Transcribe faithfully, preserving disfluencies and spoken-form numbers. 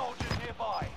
soldiers nearby.